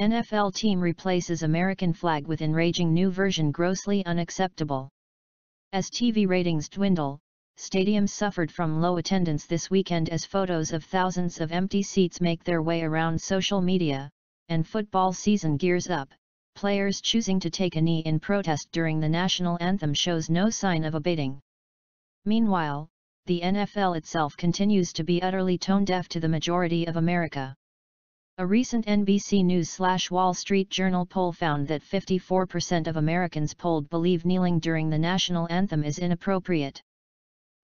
NFL team replaces American flag with enraging new version grossly unacceptable. As TV ratings dwindle, stadiums suffered from low attendance this weekend as photos of thousands of empty seats make their way around social media, and football season gears up. Players choosing to take a knee in protest during the national anthem shows no sign of abating. Meanwhile, the NFL itself continues to be utterly tone-deaf to the majority of America. A recent NBC News/Wall Street Journal poll found that 54% of Americans polled believe kneeling during the national anthem is inappropriate.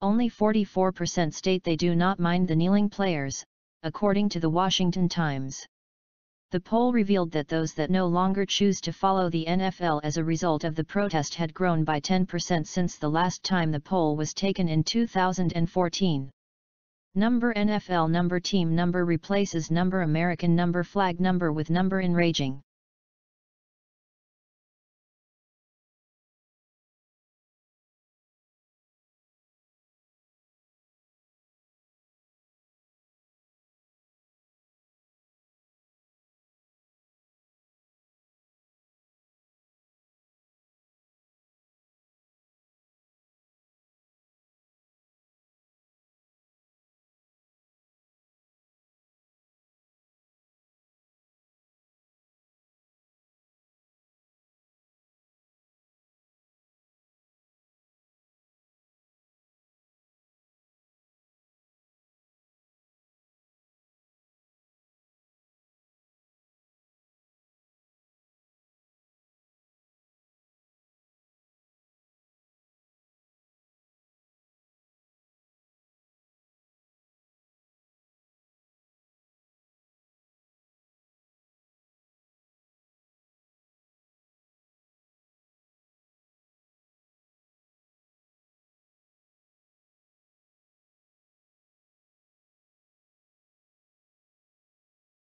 Only 44% state they do not mind the kneeling players, according to the Washington Times. The poll revealed that those that no longer choose to follow the NFL as a result of the protest had grown by 10% since the last time the poll was taken in 2014. Number NFL number team number replaces number American number flag number with number enraging.